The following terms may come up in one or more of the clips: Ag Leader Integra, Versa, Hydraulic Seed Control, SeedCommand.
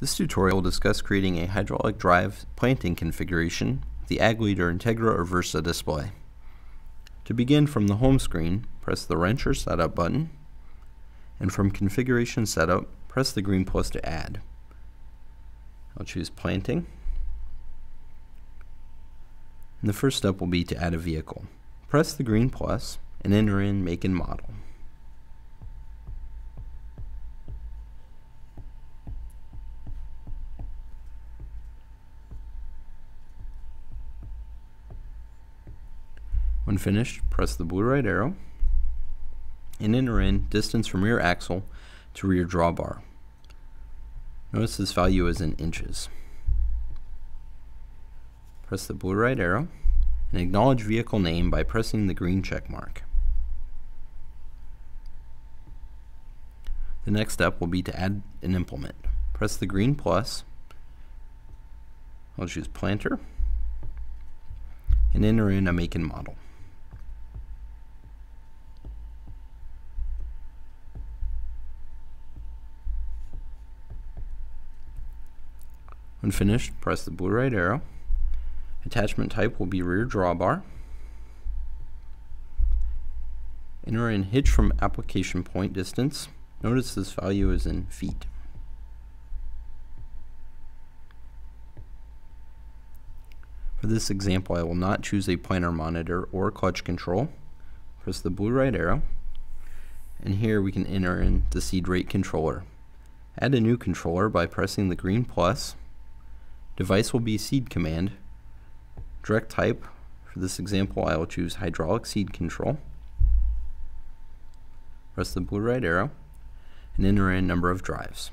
This tutorial will discuss creating a hydraulic drive planting configuration with the Ag Leader Integra or Versa display. To begin, from the home screen, press the Wrench or Setup button, and from Configuration Setup, press the green plus to add. I'll choose Planting, and the first step will be to add a vehicle. Press the green plus and enter in make and model. When finished, press the blue right arrow and enter in distance from rear axle to rear drawbar. Notice this value is in inches. Press the blue right arrow and acknowledge vehicle name by pressing the green check mark. The next step will be to add an implement. Press the green plus, I'll choose planter, and enter in a make and model. When finished, press the blue right arrow. Attachment type will be rear drawbar. Enter in hitch from application point distance. Notice this value is in feet. For this example, I will not choose a planter monitor or clutch control. Press the blue right arrow, and here we can enter in the seed rate controller. Add a new controller by pressing the green plus. Device will be seed command. Direct type, for this example, I will choose hydraulic seed control. Press the blue right arrow and enter in number of drives.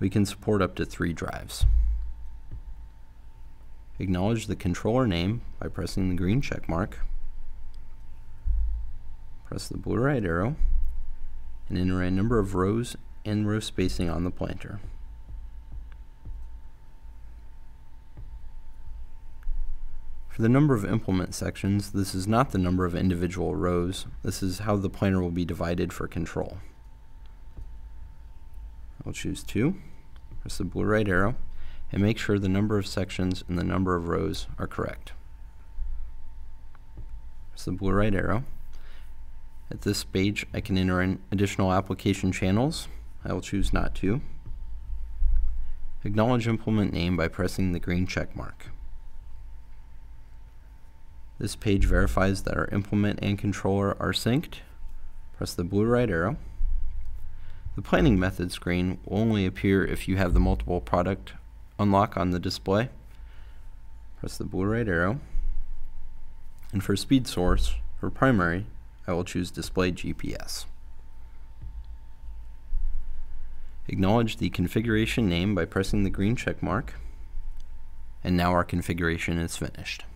We can support up to 3 drives. Acknowledge the controller name by pressing the green check mark. Press the blue right arrow and enter in number of rows and row spacing on the planter. For the number of implement sections, this is not the number of individual rows. This is how the planter will be divided for control. I'll choose 2, press the blue right arrow, and make sure the number of sections and the number of rows are correct. Press the blue right arrow. At this page, I can enter in additional application channels. I will choose not to. Acknowledge implement name by pressing the green check mark. This page verifies that our implement and controller are synced. Press the blue right arrow. The planning method screen will only appear if you have the multiple product unlock on the display. Press the blue right arrow. And for speed source, or primary, I will choose display GPS. Acknowledge the configuration name by pressing the green check mark. And now our configuration is finished.